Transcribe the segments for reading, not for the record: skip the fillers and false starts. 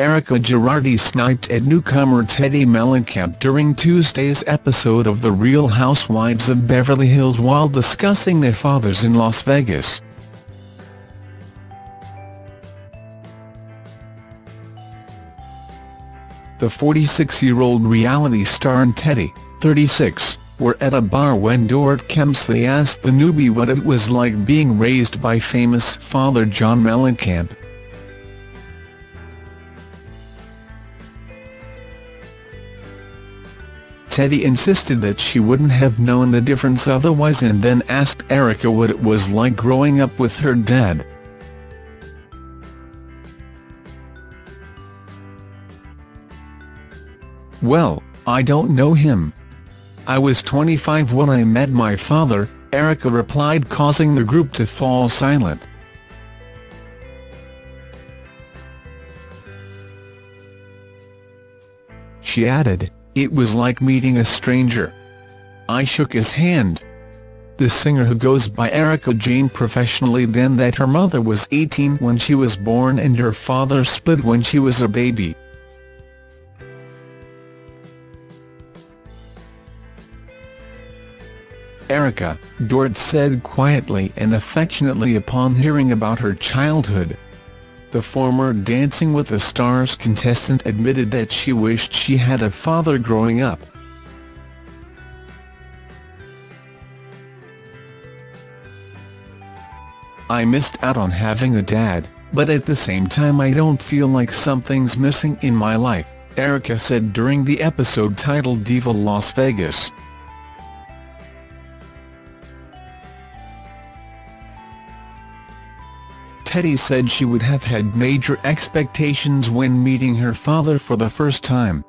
Erika Girardi sniped at newcomer Teddi Mellencamp during Tuesday's episode of The Real Housewives of Beverly Hills while discussing their fathers in Las Vegas. The 46-year-old reality star and Teddi, 36, were at a bar when Dorit Kemsley asked the newbie what it was like being raised by famous father John Mellencamp. Teddi insisted that she wouldn't have known the difference otherwise and then asked Erika what it was like growing up with her dad. "Well, I don't know him. I was 25 when I met my father," Erika replied, causing the group to fall silent. She added, "It was like meeting a stranger. I shook his hand." The singer, who goes by Erika Jayne professionally, then that her mother was 18 when she was born and her father split when she was a baby. "Erika," Dorit said quietly and affectionately upon hearing about her childhood. The former Dancing with the Stars contestant admitted that she wished she had a father growing up. "I missed out on having a dad, but at the same time I don't feel like something's missing in my life," Erika said during the episode titled Diva Las Vegas. Teddi said she would have had major expectations when meeting her father for the first time.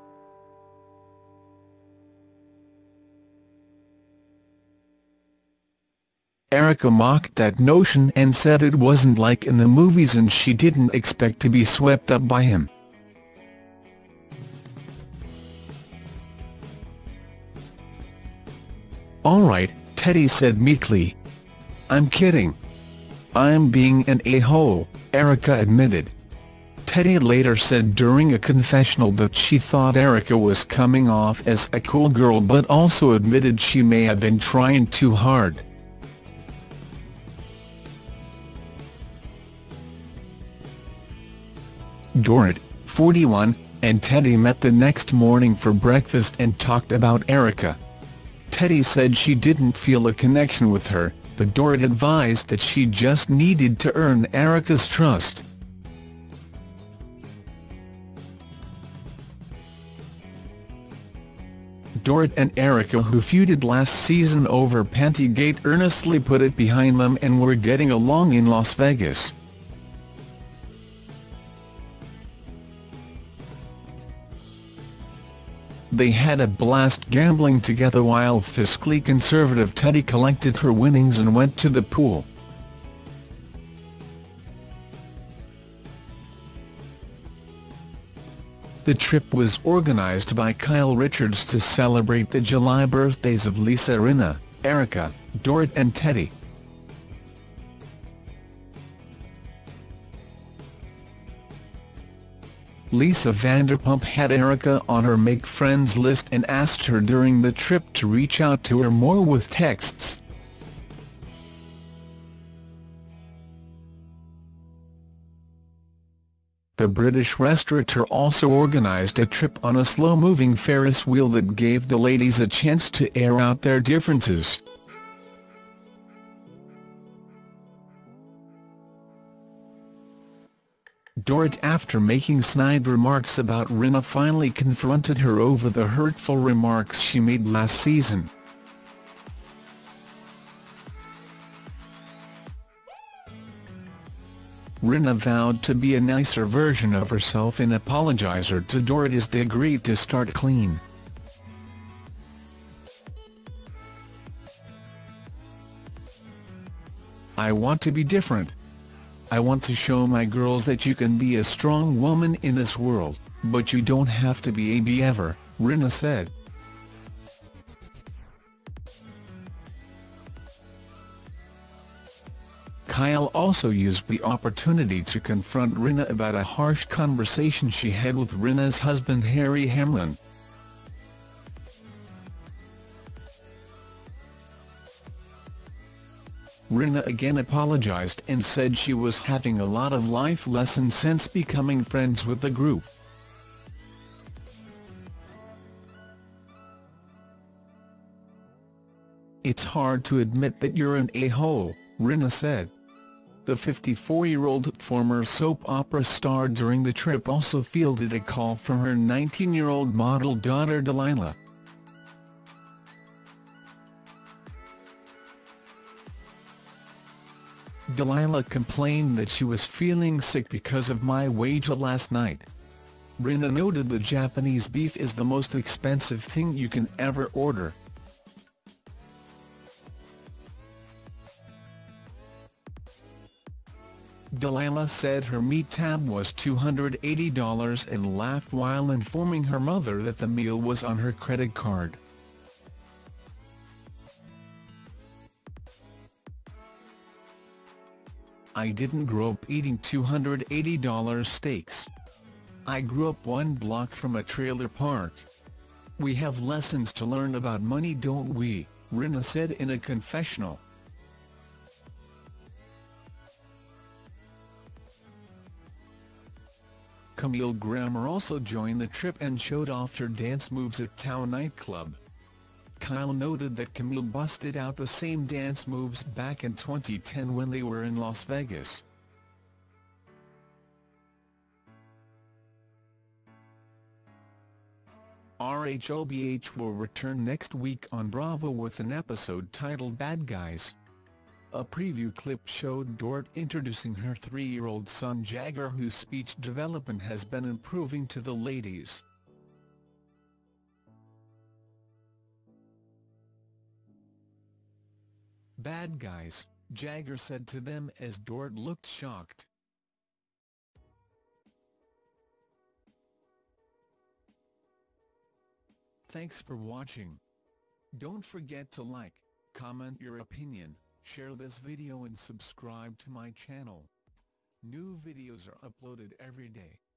Erika mocked that notion and said it wasn't like in the movies and she didn't expect to be swept up by him. "All right," Teddi said meekly. "I'm kidding. I'm being an a-hole," Erika admitted. Teddi later said during a confessional that she thought Erika was coming off as a cool girl, but also admitted she may have been trying too hard. Dorit, 41, and Teddi met the next morning for breakfast and talked about Erika. Teddi said she didn't feel a connection with her, but Dorit advised that she just needed to earn Erika's trust. Dorit and Erika, who feuded last season over Pantygate, earnestly put it behind them and were getting along in Las Vegas. They had a blast gambling together while fiscally conservative Teddi collected her winnings and went to the pool. The trip was organized by Kyle Richards to celebrate the July birthdays of Lisa Rinna, Erika, Dorit and Teddi. Lisa Vanderpump had Erika on her Make Friends list and asked her during the trip to reach out to her more with texts. The British restaurateur also organised a trip on a slow-moving Ferris wheel that gave the ladies a chance to air out their differences. Dorit, after making snide remarks about Rinna, finally confronted her over the hurtful remarks she made last season. Rinna vowed to be a nicer version of herself and apologise to Dorit as they agreed to start clean. "I want to be different. I want to show my girls that you can be a strong woman in this world, but you don't have to be a B-ever," Rinna said. Kyle also used the opportunity to confront Rinna about a harsh conversation she had with Rinna's husband Harry Hamlin. Rinna again apologized and said she was having a lot of life lessons since becoming friends with the group. "It's hard to admit that you're an a-hole," Rinna said. The 54-year-old former soap opera star during the trip also fielded a call from her 19-year-old model daughter Delilah. "Delilah complained that she was feeling sick because of my wager last night." Rinna noted the Japanese beef is the most expensive thing you can ever order. Delilah said her meat tab was $280 and laughed while informing her mother that the meal was on her credit card. "I didn't grow up eating $280 steaks. I grew up one block from a trailer park. We have lessons to learn about money, don't we?" Rinna said in a confessional. Camille Grammer also joined the trip and showed off her dance moves at Tao Nightclub. Kyle noted that Camille busted out the same dance moves back in 2010 when they were in Las Vegas. RHOBH will return next week on Bravo with an episode titled Bad Guys. A preview clip showed Dorit introducing her 3-year-old son Jagger, whose speech development has been improving, to the ladies. "Bad guys," Jagger said to them as Dorit looked shocked. Thanks for watching. Don't forget to like, comment your opinion, share this video and subscribe to my channel. New videos are uploaded every day.